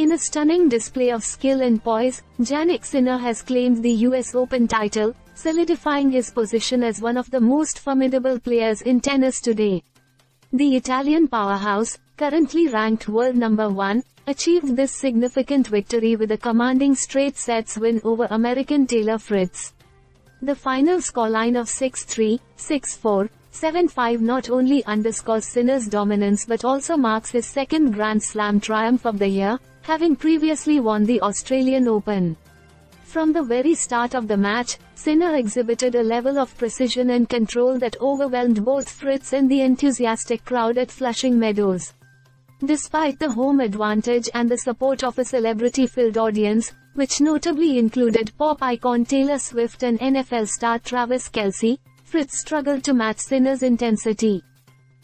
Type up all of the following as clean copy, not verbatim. In a stunning display of skill and poise, Jannik Sinner has claimed the US Open title, solidifying his position as one of the most formidable players in tennis today. The Italian powerhouse, currently ranked world No. 1, achieved this significant victory with a commanding straight sets win over American Taylor Fritz. The final scoreline of 6-3, 6-4, 7-5 not only underscores Sinner's dominance but also marks his second Grand Slam triumph of the year, having previously won the Australian Open. From the very start of the match, Sinner exhibited a level of precision and control that overwhelmed both Fritz and the enthusiastic crowd at Flushing Meadows. Despite the home advantage and the support of a celebrity-filled audience, which notably included pop icon Taylor Swift and NFL star Travis Kelce, Fritz struggled to match Sinner's intensity.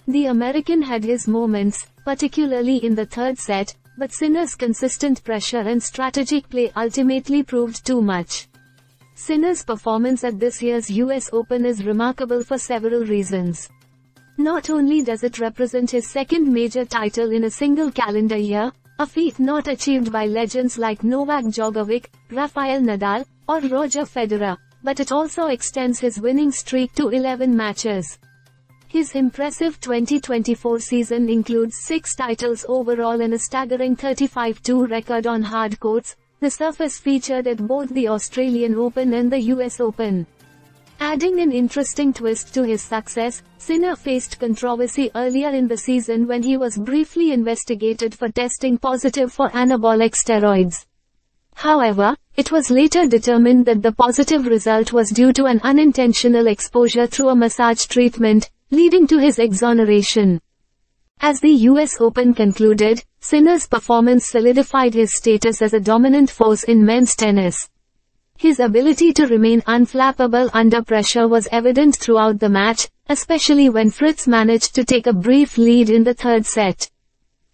The American had his moments, particularly in the third set, but Sinner's consistent pressure and strategic play ultimately proved too much. Sinner's performance at this year's US Open is remarkable for several reasons. Not only does it represent his second major title in a single calendar year, a feat not achieved by legends like Novak Djokovic, Rafael Nadal, or Roger Federer, but it also extends his winning streak to 11 matches. His impressive 2024 season includes 6 titles overall and a staggering 35-2 record on hard courts, the surface featured at both the Australian Open and the US Open. Adding an interesting twist to his success, Sinner faced controversy earlier in the season when he was briefly investigated for testing positive for anabolic steroids. However, it was later determined that the positive result was due to an unintentional exposure through a massage treatment, leading to his exoneration. As the US Open concluded, Sinner's performance solidified his status as a dominant force in men's tennis. His ability to remain unflappable under pressure was evident throughout the match, especially when Fritz managed to take a brief lead in the third set.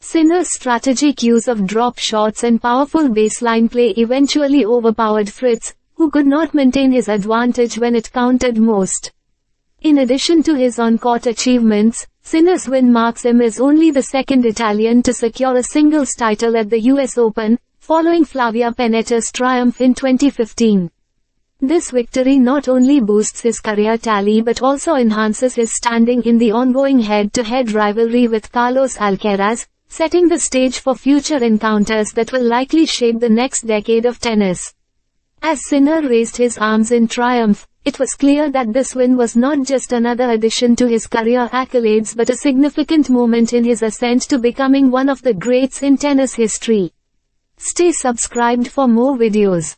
Sinner's strategic use of drop shots and powerful baseline play eventually overpowered Fritz, who could not maintain his advantage when it counted most. In addition to his on-court achievements, Sinner's win marks him as only the second Italian to secure a singles title at the US Open, following Flavia Panetta's triumph in 2015. This victory not only boosts his career tally but also enhances his standing in the ongoing head-to-head rivalry with Carlos Alcaraz, setting the stage for future encounters that will likely shape the next decade of tennis. As Sinner raised his arms in triumph, it was clear that this win was not just another addition to his career accolades but a significant moment in his ascent to becoming one of the greats in tennis history. Stay subscribed for more videos.